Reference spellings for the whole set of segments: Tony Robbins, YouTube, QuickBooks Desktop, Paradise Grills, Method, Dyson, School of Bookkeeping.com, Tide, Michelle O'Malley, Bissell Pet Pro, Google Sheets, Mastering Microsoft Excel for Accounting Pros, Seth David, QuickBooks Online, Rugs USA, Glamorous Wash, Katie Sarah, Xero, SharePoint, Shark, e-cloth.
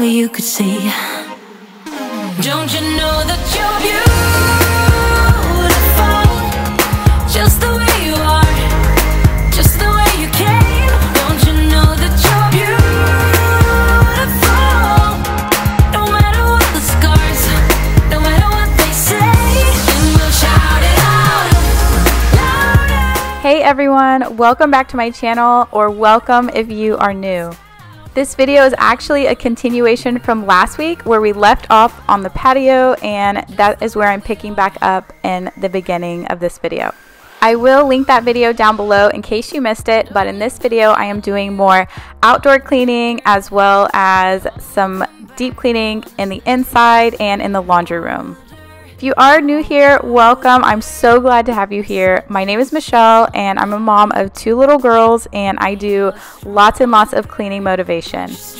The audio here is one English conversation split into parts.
only you could see. Don't you know that you're beautiful, just the way you are, just the way you came. Don't you know that you're beautiful, no matter what the scars, no matter what they say. And we'll shout it out louder. Hey everyone, welcome back to my channel, or welcome if you are new. This video is actually a continuation from last week where we left off on the patio, and that is where I'm picking back up in the beginning of this video. I will link that video down below in case you missed it, but in this video I am doing more outdoor cleaning as well as some deep cleaning in the inside and in the laundry room. If you are new here, welcome. I'm so glad to have you here. My name is Michelle and I'm a mom of 2 little girls, and I do lots and lots of cleaning motivation. This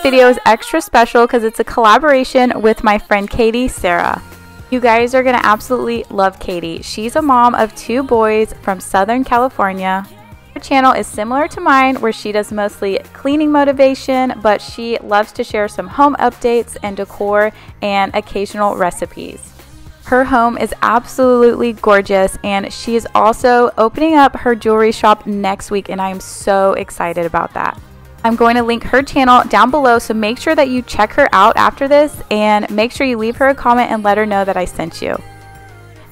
video is extra special because it's a collaboration with my friend Katie Sarah. You guys are going to absolutely love Katie. She's a mom of 2 boys from Southern California. Her channel is similar to mine where she does mostly cleaning motivation, but she loves to share some home updates and decor and occasional recipes. Her home is absolutely gorgeous, and she is also opening up her jewelry shop next week, and I am so excited about that. I'm going to link her channel down below, so make sure that you check her out after this, and make sure you leave her a comment and let her know that I sent you.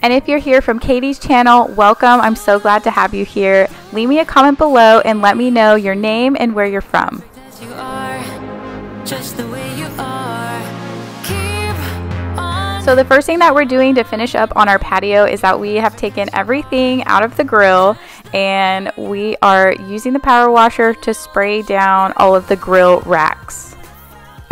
And if you're here from Katie's channel, welcome. I'm so glad to have you here. Leave me a comment below and let me know your name and where you're from. So the first thing that we're doing to finish up on our patio is that we have taken everything out of the grill, and we are using the power washer to spray down all of the grill racks.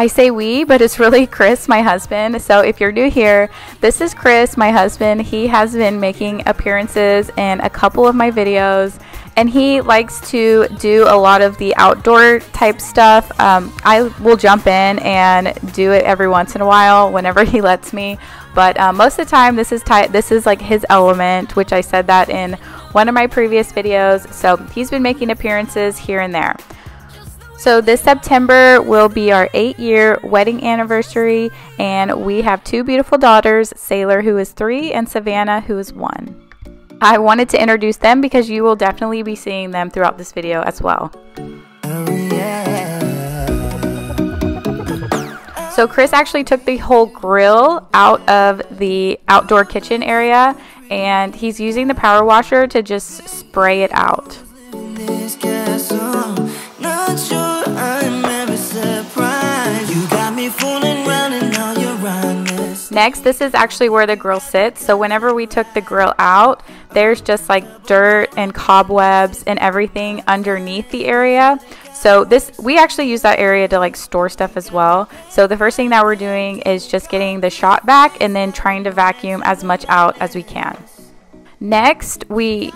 I say we, but it's really Chris, my husband. So if you're new here, this is Chris, my husband. He has been making appearances in a couple of my videos, and he likes to do a lot of the outdoor type stuff. I will jump in and do it every once in a while whenever he lets me, but most of the time this is like his element, which I said that in one of my previous videos. So he's been making appearances here and there. So this September will be our 8-year wedding anniversary, and we have 2 beautiful daughters, Sailor, who is 3, and Savannah, who is 1. I wanted to introduce them because you will definitely be seeing them throughout this video as well. So Chris actually took the whole grill out of the outdoor kitchen area, and he's using the power washer to just spray it out. Next, this is actually where the grill sits. So whenever we took the grill out, there's just like dirt and cobwebs and everything underneath the area. So we actually use that area to like store stuff as well. So the first thing that we're doing is just getting the shot back and then trying to vacuum as much out as we can. Next, he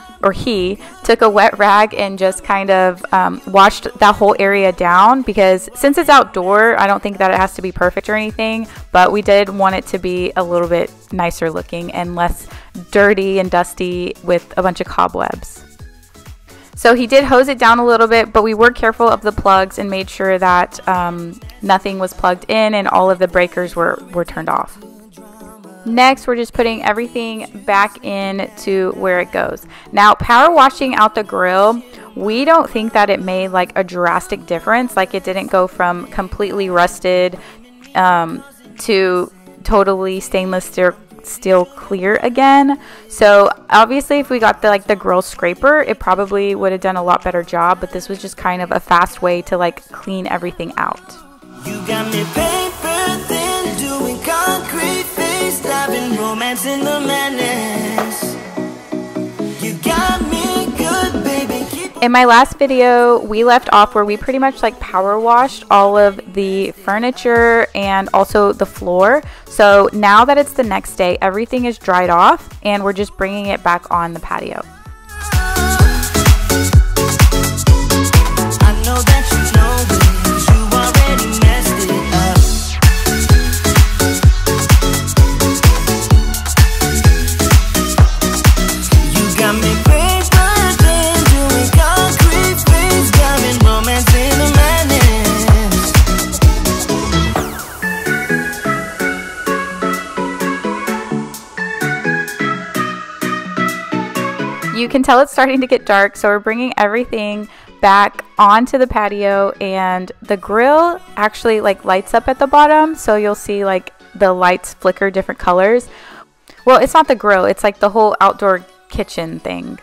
took a wet rag and just kind of washed that whole area down, because since it's outdoor, I don't think that it has to be perfect or anything, but we did want it to be a little bit nicer looking and less dirty and dusty with a bunch of cobwebs. So he did hose it down a little bit, but we were careful of the plugs and made sure that nothing was plugged in and all of the breakers were turned off. Next, we're just putting everything back in to where it goes. Now, power washing out the grill, we don't think that it made like a drastic difference. Like, it didn't go from completely rusted to totally stainless steel clear again. So obviously if we got the grill scraper, it probably would have done a lot better job, but this was just kind of a fast way to like clean everything out. You got me paper thin, doing concrete. In my last video, we left off where we pretty much like power washed all of the furniture and also the floor. So now that it's the next day, everything is dried off and we're just bringing it back on the patio. I know that you know this. you can tell it's starting to get dark, so we're bringing everything back onto the patio, and the grill actually like lights up at the bottom, so you'll see like the lights flicker different colors. Well, it's not the grill, it's like the whole outdoor kitchen thing.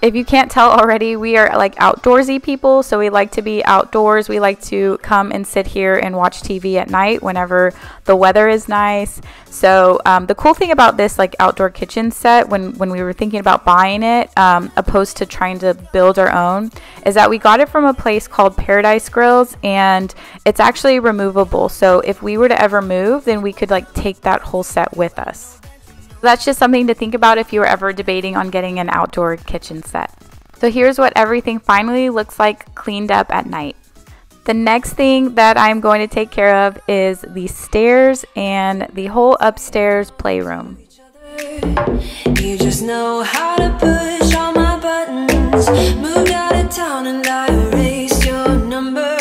If you can't tell already, we are like outdoorsy people, so we like to be outdoors. We like to come and sit here and watch TV at night whenever the weather is nice. So the cool thing about this like outdoor kitchen set, when we were thinking about buying it, opposed to trying to build our own, is that we got it from a place called Paradise Grills, and it's actually removable. So if we were to ever move, then we could like take that whole set with us. That's just something to think about if you were ever debating on getting an outdoor kitchen set. So here's what everything finally looks like cleaned up at night. The next thing that I'm going to take care of is the stairs and the whole upstairs playroom. You just know how to push all my buttons. Moved out of town and I erased your number,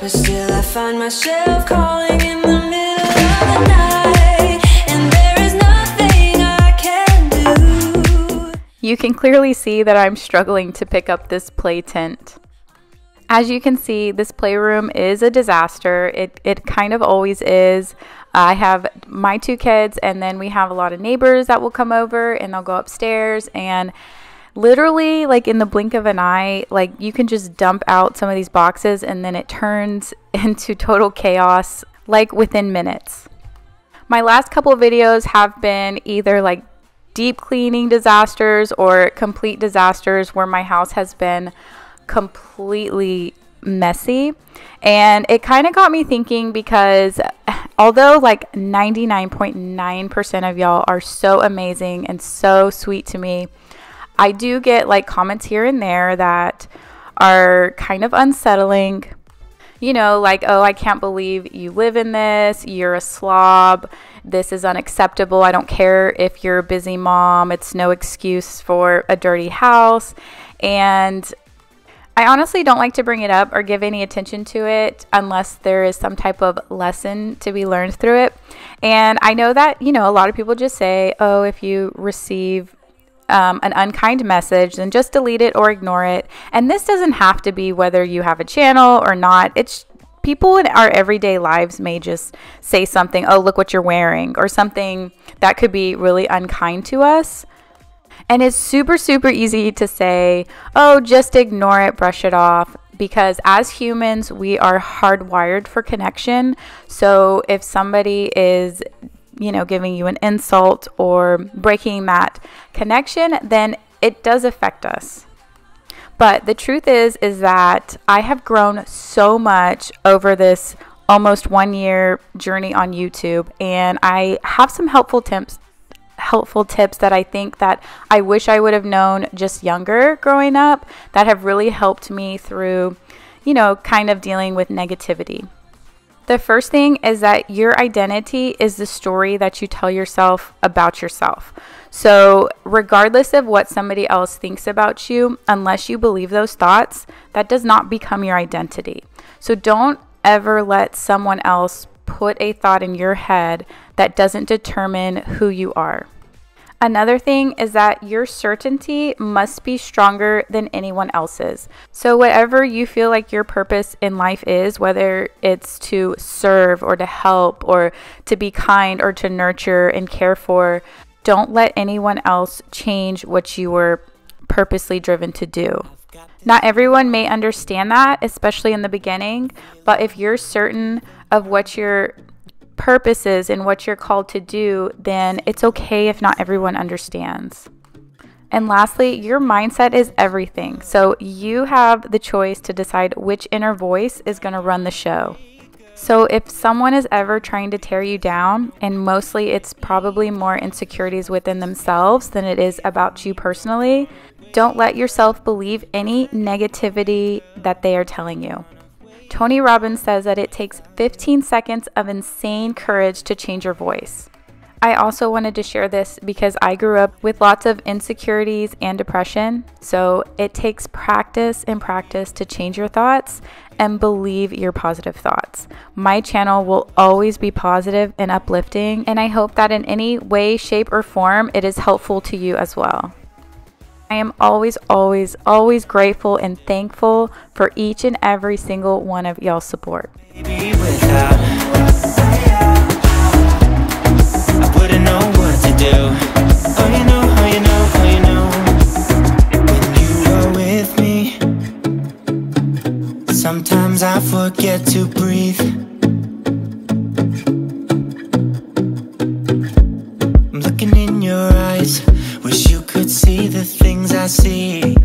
but still I find myself calling in the middle of the night. You can clearly see that I'm struggling to pick up this play tent. As you can see, this playroom is a disaster. It kind of always is. I have my two kids, and then we have a lot of neighbors that will come over, and they'll go upstairs, and literally like in the blink of an eye, like you can just dump out some of these boxes and then it turns into total chaos like within minutes. My last couple of videos have been either like deep cleaning disasters or complete disasters where my house has been completely messy, and it kind of got me thinking, because although like 99.9% of y'all are so amazing and so sweet to me, I do get like comments here and there that are kind of unsettling. You know, like, oh, I can't believe you live in this, you're a slob, this is unacceptable, I don't care if you're a busy mom, it's no excuse for a dirty house. And I honestly don't like to bring it up or give any attention to it unless there is some type of lesson to be learned through it. And I know that, you know, a lot of people just say, oh, if you receive an unkind message, then just delete it or ignore it. And this doesn't have to be whether you have a channel or not. It's people in our everyday lives may just say something, oh, look what you're wearing, or something that could be really unkind to us. And it's super, super easy to say, oh, just ignore it, brush it off. Because as humans, we are hardwired for connection. So if somebody is, you know, giving you an insult or breaking that connection, then it does affect us. But the truth is that I have grown so much over this almost 1 year journey on YouTube, and I have some helpful tips that I think that I wish I would have known just younger growing up, that have really helped me through, you know, kind of dealing with negativity. The first thing is that your identity is the story that you tell yourself about yourself. So regardless of what somebody else thinks about you, unless you believe those thoughts, that does not become your identity. So don't ever let someone else put a thought in your head that doesn't determine who you are. Another thing is that your certainty must be stronger than anyone else's. So whatever you feel like your purpose in life is, whether it's to serve or to help or to be kind or to nurture and care for, don't let anyone else change what you were purposely driven to do. Not everyone may understand that, especially in the beginning, but if you're certain of what you're purposes and what you're called to do, then it's okay if not everyone understands. And lastly, your mindset is everything. So you have the choice to decide which inner voice is going to run the show. So if someone is ever trying to tear you down, and mostly it's probably more insecurities within themselves than it is about you personally, don't let yourself believe any negativity that they are telling you. Tony Robbins says that it takes 15 seconds of insane courage to change your voice. I also wanted to share this because I grew up with lots of insecurities and depression. So it takes practice and practice to change your thoughts and believe your positive thoughts. My channel will always be positive and uplifting, and I hope that in any way, shape, or form, it is helpful to you as well. I am always, always, always grateful and thankful for each and every single one of y'all's support. Sometimes I forget to breathe. I'm looking in your eyes. Wish you could see the things I see.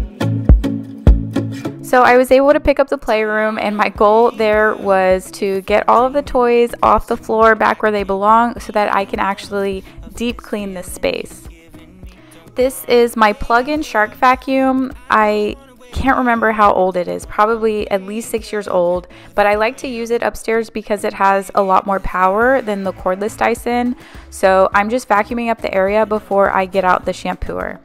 So I was able to pick up the playroom, and my goal there was to get all of the toys off the floor back where they belong so that I can actually deep clean this space. This is my plug-in Shark vacuum. I can't remember how old it is, probably at least 6 years old, but I like to use it upstairs because it has a lot more power than the cordless Dyson. So I'm just vacuuming up the area before I get out the shampooer.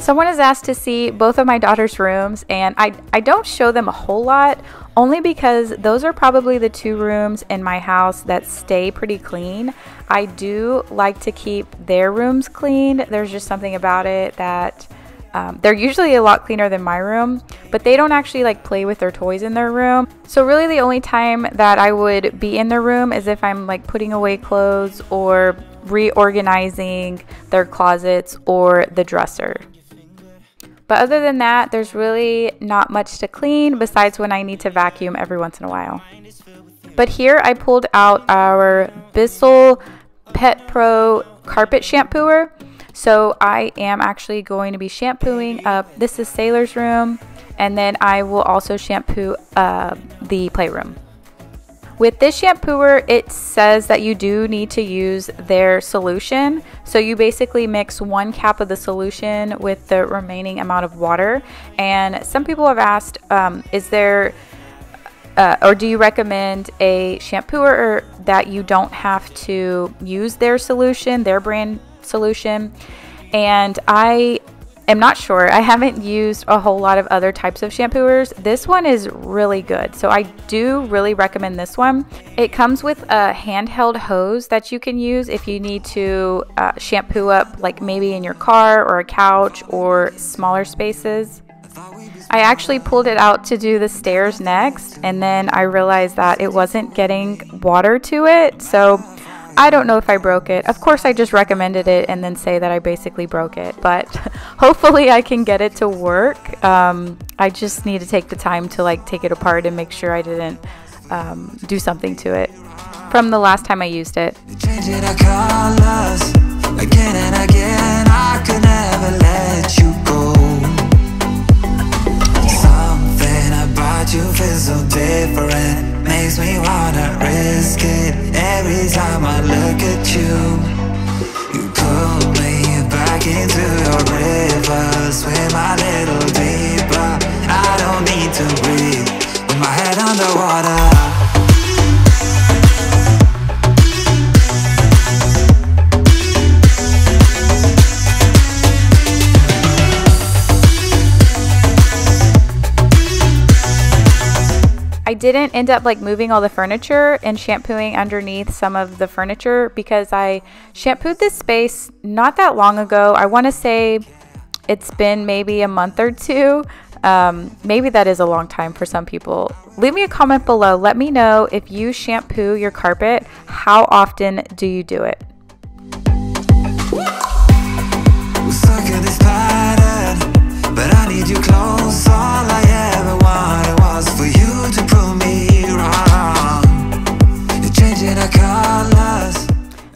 Someone has asked to see both of my daughter's rooms, and I don't show them a whole lot, only because those are probably the two rooms in my house that stay pretty clean. I do like to keep their rooms clean. There's just something about it that they're usually a lot cleaner than my room, but they don't actually like play with their toys in their room. So really the only time that I would be in their room is if I'm like putting away clothes or reorganizing their closets or the dresser. But other than that, there's really not much to clean besides when I need to vacuum every once in a while. But here I pulled out our Bissell Pet Pro carpet shampooer. So I am actually going to be shampooing up. This is Sailor's room, and then I will also shampoo the playroom. With this shampooer, it says that you do need to use their solution. So you basically mix 1 cap of the solution with the remaining amount of water. And some people have asked, is there, or do you recommend a shampooer that you don't have to use their solution, their brand solution? And I'm not sure. I haven't used a whole lot of other types of shampooers. This one is really good. So I do really recommend this one. It comes with a handheld hose that you can use if you need to shampoo up, like maybe in your car or a couch or smaller spaces. I actually pulled it out to do the stairs next, and then I realized that it wasn't getting water to it. So I don't know if I broke it. Of course, I just recommended it and then say that I basically broke it, but hopefully I can get it to work. I just need to take the time to like take it apart and make sure I didn't do something to it from the last time I used it. Again and again, I could never let you go. Something about you feels so different. Makes me wanna risk it every time I look at you. You pull me back into your river, swim a little deeper. I don't need to breathe with my head underwater. I didn't end up like moving all the furniture and shampooing underneath some of the furniture because I shampooed this space not that long ago. I want to say it's been maybe a month or two. Maybe that is a long time for some people. Leave me a comment below. Let me know if you shampoo your carpet. How often do you do it? We're stuck in this pattern, but I need you close. All I ever wanted was for you.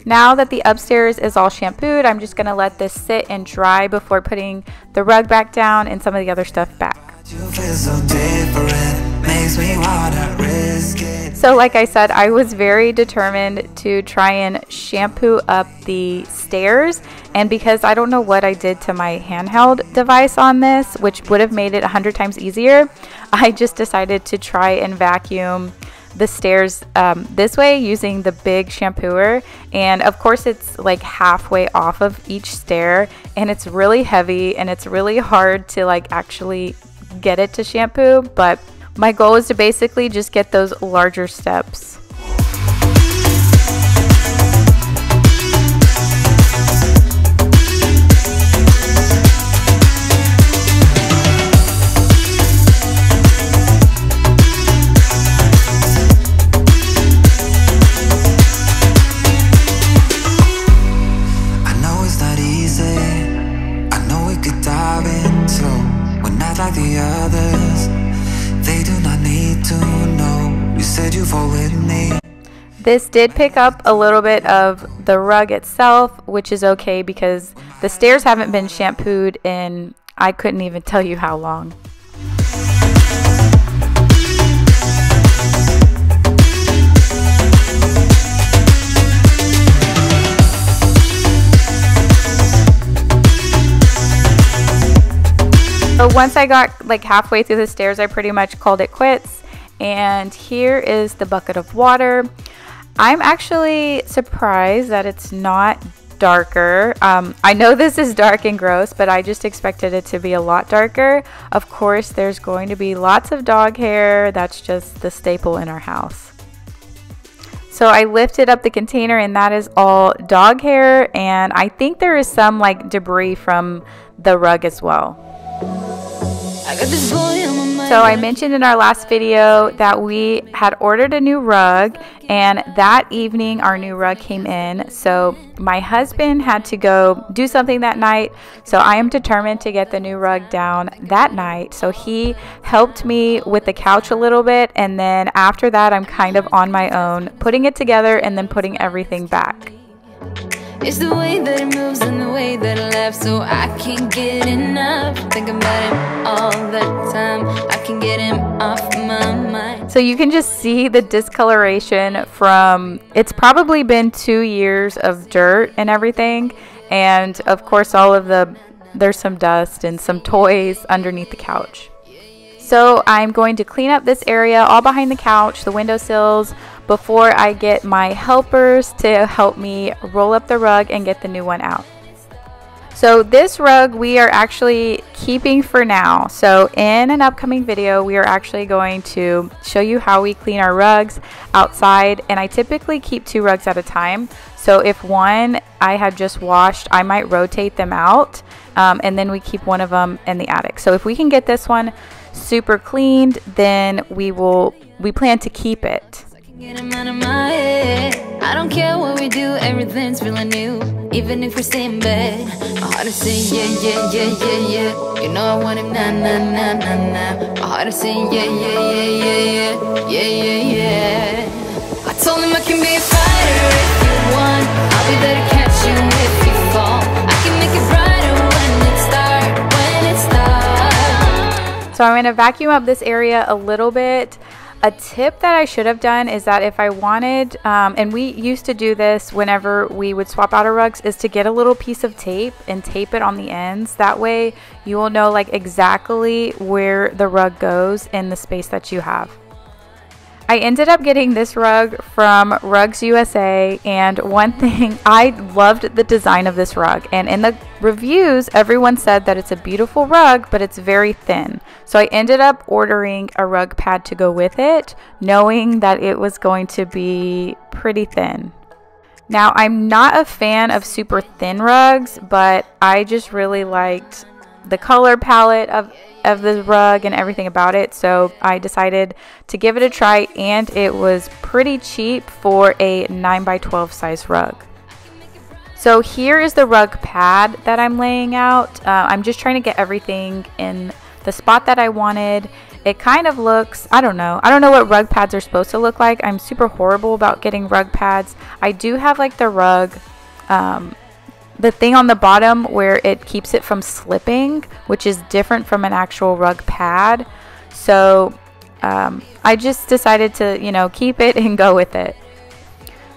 Now that the upstairs is all shampooed, I'm just gonna let this sit and dry before putting the rug back down and some of the other stuff back. So like I said, I was very determined to try and shampoo up the stairs, and because I don't know what I did to my handheld device on this, which would have made it 100 times easier, I just decided to try and vacuum the stairs this way using the big shampooer. And of course it's like halfway off of each stair, and it's really heavy and it's really hard to like actually get it to shampoo, but my goal is to basically just get those larger steps. This did pick up a little bit of the rug itself, which is okay because the stairs haven't been shampooed in, I couldn't even tell you how long. So once I got like halfway through the stairs, I pretty much called it quits. And here is the bucket of water. I'm actually surprised that it's not darker. I know this is dark and gross, but I just expected it to be a lot darker. Of course, there's going to be lots of dog hair. That's just the staple in our house. So I lifted up the container and that is all dog hair. And I think there is some like debris from the rug as well. So I mentioned in our last video that we had ordered a new rug, and that evening our new rug came in. So my husband had to go do something that night, so I am determined to get the new rug down that night. So he helped me with the couch a little bit, and then after that I'm kind of on my own putting it together and then putting everything back. It's the way that it moves and the way that it laughs, so I can't get enough. Think about him all the time. I can get him off my mind. So you can just see the discoloration from, it's probably been 2 years of dirt and everything. And of course all of the, there's some dust and some toys underneath the couch. So I'm going to clean up this area all behind the couch, the windowsills, before I get my helpers to help me roll up the rug and get the new one out. So this rug we are actually keeping for now. So in an upcoming video, we are actually going to show you how we clean our rugs outside. And I typically keep 2 rugs at a time. So if one I had just washed, I might rotate them out and then we keep one of them in the attic. So if we can get this one super cleaned, then we plan to keep it. Get him out of my head. I don't care what we do, everything's feeling new. Even if we stay in bed, my heart is saying yeah, yeah, yeah, yeah, yeah. You know I want him na na na na na. My heart is saying yeah, yeah, yeah, yeah, yeah, yeah, yeah, yeah. I told him I can be a fighter if you want. I'll be there to catch you if you fall. I can make it brighter when it's dark, when it's dark. So I'm gonna vacuum up this area a little bit. A tip that I should have done is that if I wanted, and we used to do this whenever we would swap out our rugs, is to get a little piece of tape and tape it on the ends. That way you will know like exactly where the rug goes in the space that you have. I ended up getting this rug from Rugs USA, and one thing, I loved the design of this rug, and in the reviews everyone said that it's a beautiful rug but it's very thin. So I ended up ordering a rug pad to go with it, knowing that it was going to be pretty thin. Now I'm not a fan of super thin rugs, but I just really liked the color palette of the rug and everything about it, so I decided to give it a try, and it was pretty cheap for a 9x12 size rug. So here is the rug pad that I'm laying out. I'm just trying to get everything in the spot that I wanted. It kind of looks, I don't know what rug pads are supposed to look like. I'm super horrible about getting rug pads. I do have like the rug the thing on the bottom where it keeps it from slipping, which is different from an actual rug pad. So I just decided to, you know, keep it and go with it.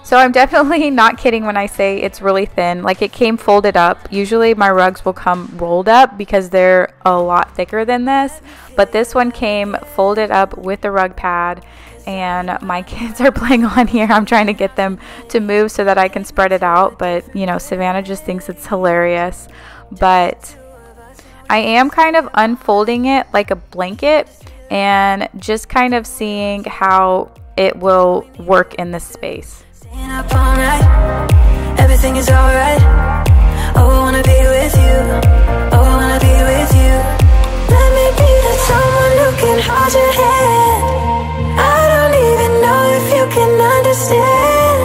So I'm definitely not kidding when I say it's really thin. Like it came folded up. Usually my rugs will come rolled up because they're a lot thicker than this, but this one came folded up with the rug pad, and my kids are playing on here. I'm trying to get them to move so that I can spread it out, but you know, Savannah just thinks it's hilarious. But I am kind of unfolding it like a blanket and just kind of seeing how it will work in this space. Everything is all right. Oh, I wanna be with you. Oh, I wanna be with you. Let me be that someone who can hold your head. Can understand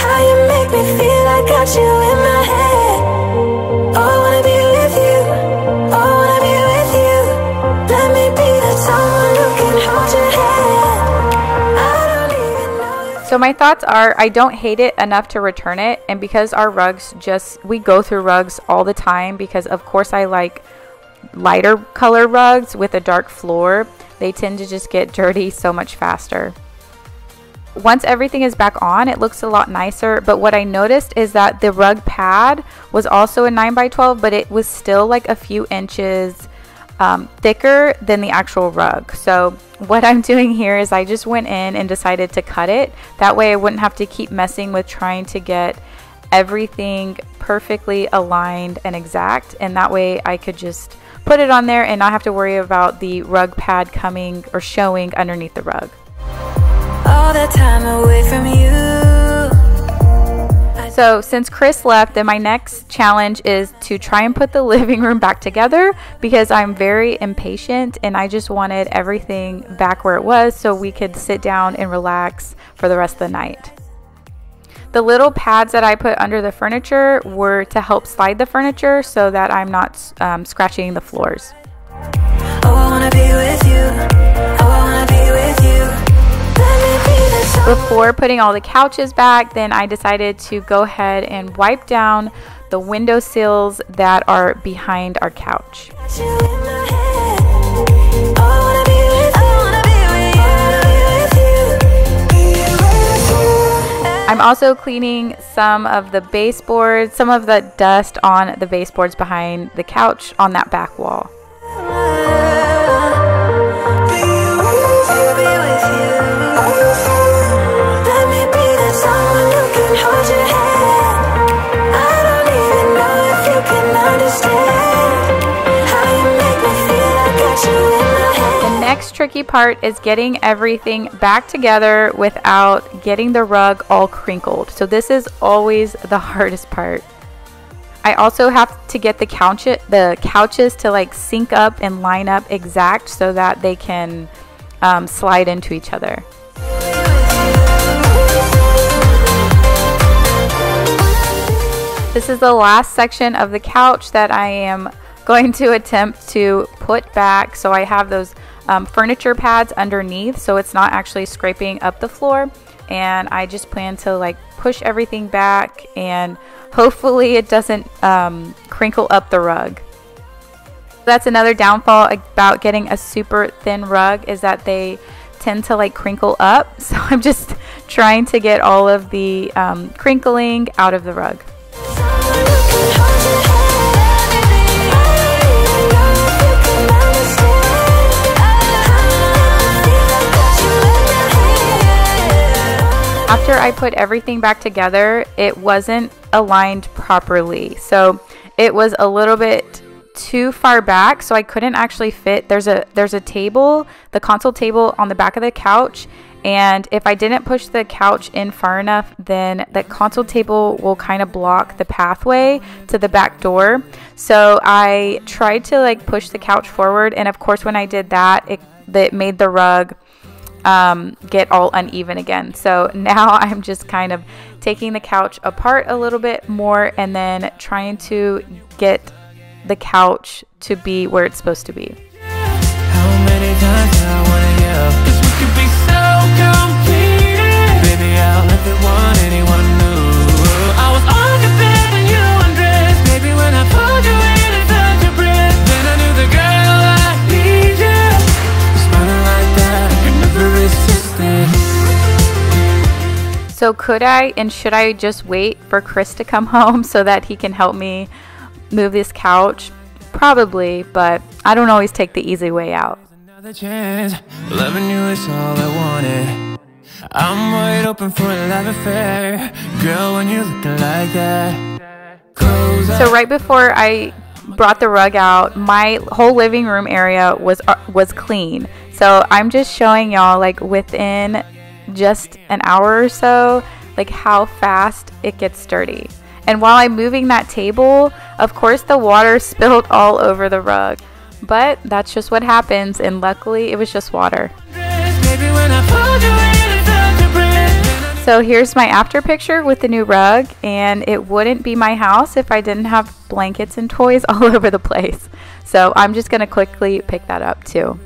how you make me feel. I got you in my head. Oh, I wanna be with you. Oh, I wanna be with you. Let me be that someone who can hold your head. I don't even know if So my thoughts are, I don't hate it enough to return it, and because our rugs just, we go through rugs all the time, because of course I like lighter color rugs with a dark floor. They tend to just get dirty so much faster. Once everything is back on, it looks a lot nicer, but what I noticed is that the rug pad was also a 9x12, but it was still like a few inches thicker than the actual rug. So what I'm doing here is I just went in and decided to cut it. That way I wouldn't have to keep messing with trying to get everything perfectly aligned and exact, and that way I could just put it on there and not have to worry about the rug pad coming or showing underneath the rug. All that time away from you. So since Chris left, then my next challenge is to try and put the living room back together, because I'm very impatient and I just wanted everything back where it was so we could sit down and relax for the rest of the night. The little pads that I put under the furniture were to help slide the furniture so that I'm not scratching the floors. Oh, I wanna be with you. Oh, I wanna be with you. Before putting all the couches back, then I decided to go ahead and wipe down the windowsills that are behind our couch. I'm also cleaning some of the baseboards, some of the dust on the baseboards behind the couch on that back wall. Tricky part is getting everything back together without getting the rug all crinkled. So this is always the hardest part. I also have to get the couches to like sync up and line up exact so that they can slide into each other. This is the last section of the couch that I am going to attempt to put back, so I have those furniture pads underneath so it's not actually scraping up the floor, and I just plan to like push everything back and hopefully it doesn't crinkle up the rug. That's another downfall about getting a super thin rug, is that they tend to like crinkle up, so I'm just trying to get all of the crinkling out of the rug. After I put everything back together, it wasn't aligned properly. So it was a little bit too far back, so I couldn't actually fit. There's a table, the console table on the back of the couch, and if I didn't push the couch in far enough, then the console table will kind of block the pathway to the back door. So I tried to like push the couch forward, and of course when I did that, it made the rug get all uneven again. So now I'm just kind of taking the couch apart a little bit more and then trying to get the couch to be where it's supposed to be. How many times do I wanna yell? 'Cause we could be so complicated. Baby, I'll let the one anyone know. I was on your bed and you undressed. Baby, when I pulled you in and felt your breath, then I knew the girl I need you. Smiling like that, I could never resist it. So could I and should I just wait for Chris to come home so that he can help me move this couch? Probably, but I don't always take the easy way out. Another chance. Loving you is all I wanted. I'm wide open for a love affair. Girl, when you look like that. So right before I brought the rug out, my whole living room area was clean. So I'm just showing y'all like within just an hour or so, like how fast it gets dirty. And while I'm moving that table, of course the water spilled all over the rug. But that's just what happens, and luckily it was just water. So here's my after picture with the new rug, and it wouldn't be my house if I didn't have blankets and toys all over the place. So I'm just gonna quickly pick that up too.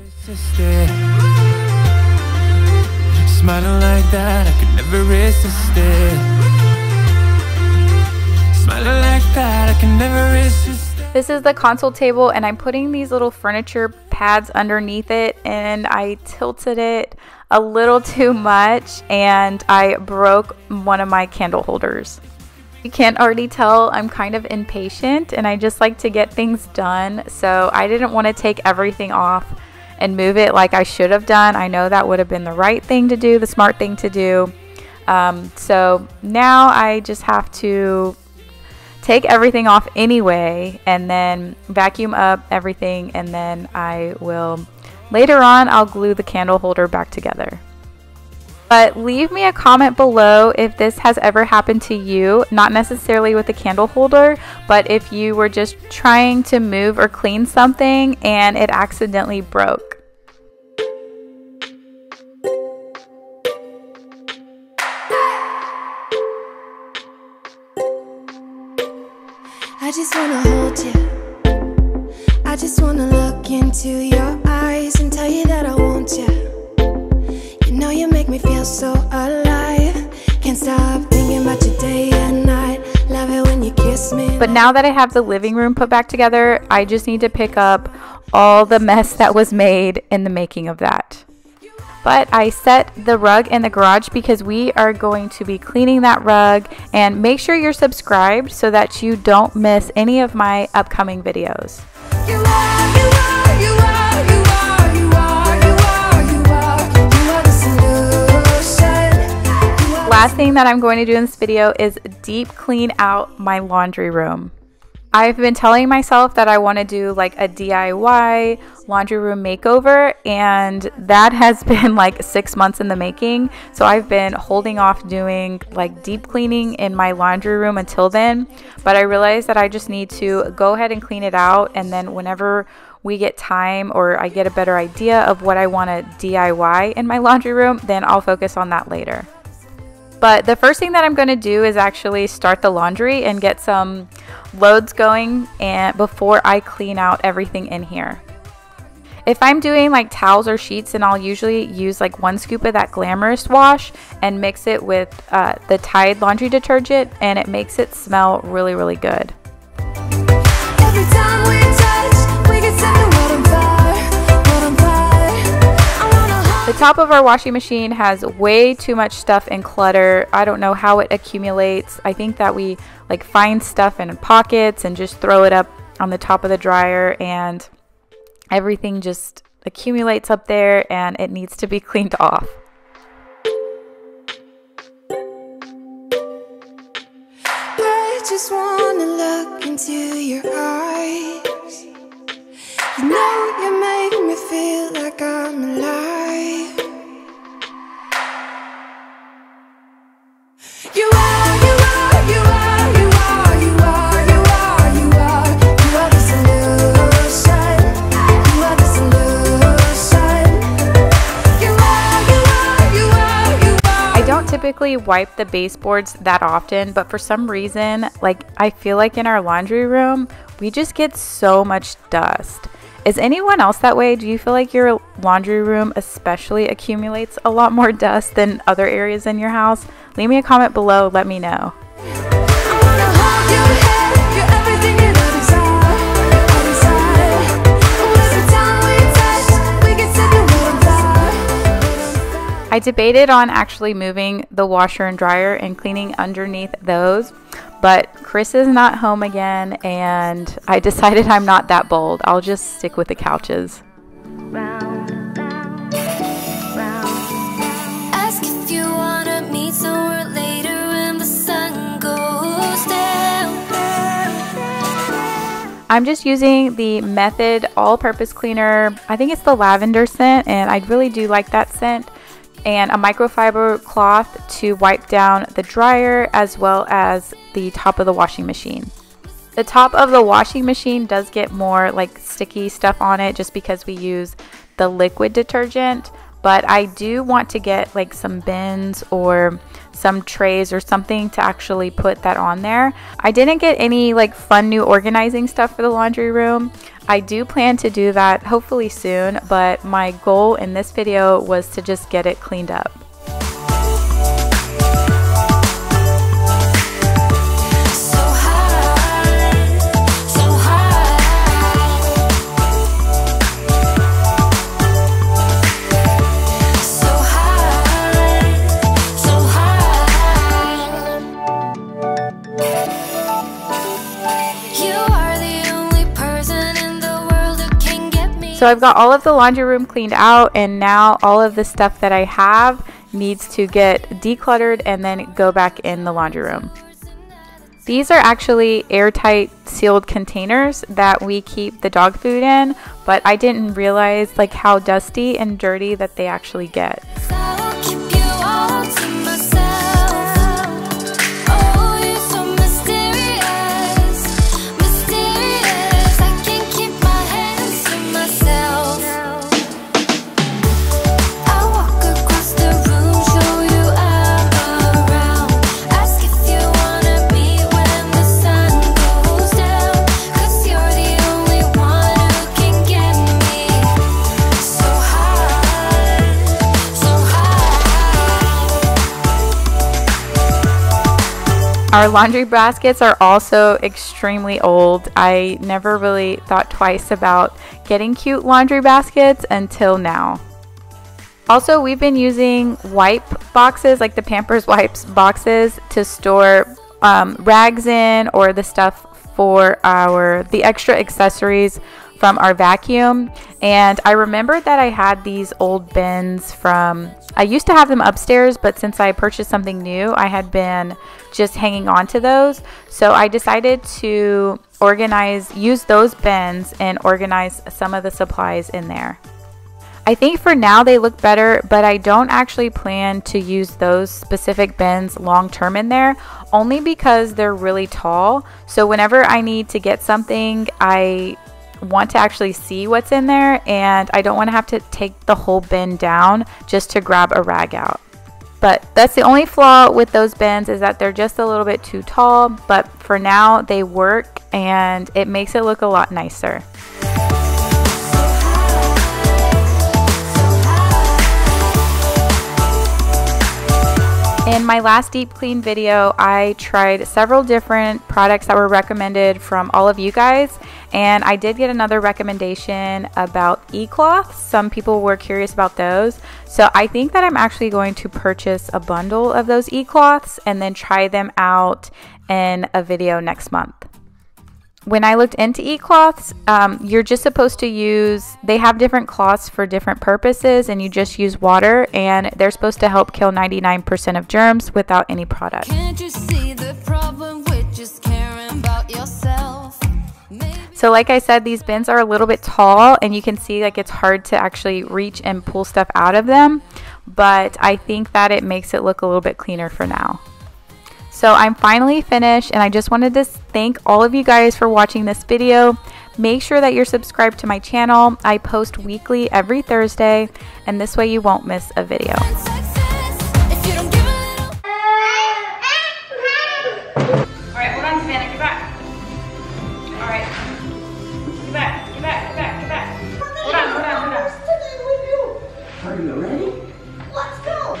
Smiling like that, I could never resist it. Smiling like that, I can never resist it. This is the console table, and I'm putting these little furniture pads underneath it, and I tilted it a little too much, and I broke one of my candle holders. You can't already tell I'm kind of impatient, and I just like to get things done, so I didn't want to take everything off and move it like I should have done. I know that would have been the right thing to do, the smart thing to do. So now I just have to take everything off anyway and then vacuum up everything, and then I will later on I'll glue the candle holder back together. But leave me a comment below if this has ever happened to you, not necessarily with a candle holder, but if you were just trying to move or clean something and it accidentally broke. I just wanna hold you. I just wanna look into your eyes and tell you that I want you. Now you make me feel so alive. Can't stop thinking about you day and night. Love it when you kiss me. But now that I have the living room put back together, I just need to pick up all the mess that was made in the making of that. But I set the rug in the garage because we are going to be cleaning that rug, and make sure you're subscribed so that you don't miss any of my upcoming videos. Last thing that I'm going to do in this video is deep clean out my laundry room. I've been telling myself that I want to do like a DIY laundry room makeover, and that has been like 6 months in the making. So I've been holding off doing like deep cleaning in my laundry room until then, but I realized that I just need to go ahead and clean it out, and then whenever we get time or I get a better idea of what I want to DIY in my laundry room, then I'll focus on that later. But the first thing that I'm going to do is actually start the laundry and get some loads going, and before I clean out everything in here. If I'm doing like towels or sheets, then I'll usually use like 1 scoop of that Glamorous Wash and mix it with the Tide laundry detergent, and it makes it smell really, really good. Every time we touch, we get something. The top of our washing machine has way too much stuff and clutter. I don't know how it accumulates. I think that we like find stuff in pockets and just throw it up on the top of the dryer, and everything just accumulates up there, and it needs to be cleaned off. I just wanna look into your eyes. You know you make me feel like I'm alive. You are, you are, you are, you are, you are, you are, you are. You are the solution. You are the solution. You are, you are, you are, you are. I don't typically wipe the baseboards that often, but for some reason, like I feel like in our laundry room, we just get so much dust. Is anyone else that way? Do you feel like your laundry room especially accumulates a lot more dust than other areas in your house? Leave me a comment below, let me know. I debated on actually moving the washer and dryer and cleaning underneath those, but Chris is not home again, and I decided I'm not that bold. I'll just stick with the couches. Ask if you wanna meet somewhere later when the sun goes down. I'm just using the Method all-purpose cleaner. I think it's the lavender scent, and I really do like that scent. And a microfiber cloth to wipe down the dryer as well as the top of the washing machine. The top of the washing machine does get more like sticky stuff on it just because we use the liquid detergent, but I do want to get like some bins or some trays or something to actually put that on there. I didn't get any like fun new organizing stuff for the laundry room. I do plan to do that hopefully soon, but my goal in this video was to just get it cleaned up. So I've got all of the laundry room cleaned out, and now all of the stuff that I have needs to get decluttered and then go back in the laundry room. These are actually airtight sealed containers that we keep the dog food in, but I didn't realize like how dusty and dirty that they actually get. Our laundry baskets are also extremely old. I never really thought twice about getting cute laundry baskets until now. Also, we've been using wipe boxes, like the Pampers wipes boxes, to store rags in, or the stuff for the extra accessories from our vacuum. And I remembered that I had these old bins from, I used to have them upstairs, but since I purchased something new, I had been just hanging on to those. So I decided to use those bins and organize some of the supplies in there. I think for now they look better, but I don't actually plan to use those specific bins long term in there, only because they're really tall. So whenever I need to get something, I want to actually see what's in there, and I don't want to have to take the whole bin down just to grab a rag out. But that's the only flaw with those bins, is that they're just a little bit too tall, but for now they work and it makes it look a lot nicer. In my last deep clean video, I tried several different products that were recommended from all of you guys, and I did get another recommendation about e-cloths. Some people were curious about those, so I think that I'm actually going to purchase a bundle of those e-cloths and then try them out in a video next month. When I looked into e-cloths, you're just supposed to use, they have different cloths for different purposes, and you just use water, and they're supposed to help kill 99% of germs without any product. Can't you see the problem with just caring about yourself? So like I said, these bins are a little bit tall, and you can see like it's hard to actually reach and pull stuff out of them, but I think that it makes it look a little bit cleaner for now. So I'm finally finished, and I just wanted to thank all of you guys for watching this video. Make sure that you're subscribed to my channel. I post weekly every Thursday, and this way you won't miss a video. Alright, hold on, Savannah, get back. Alright. Get back, get back, get back, get back. Hold on, hold on, hold on. Are you ready? Let's go!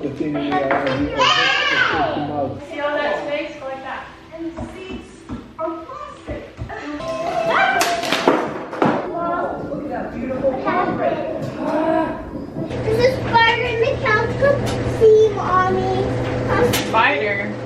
Within, see all that space? Go like that. And the seats are plastic. Wow, look at that beautiful carpet. There's a spider in the couch. Come see, Mommy. Spider?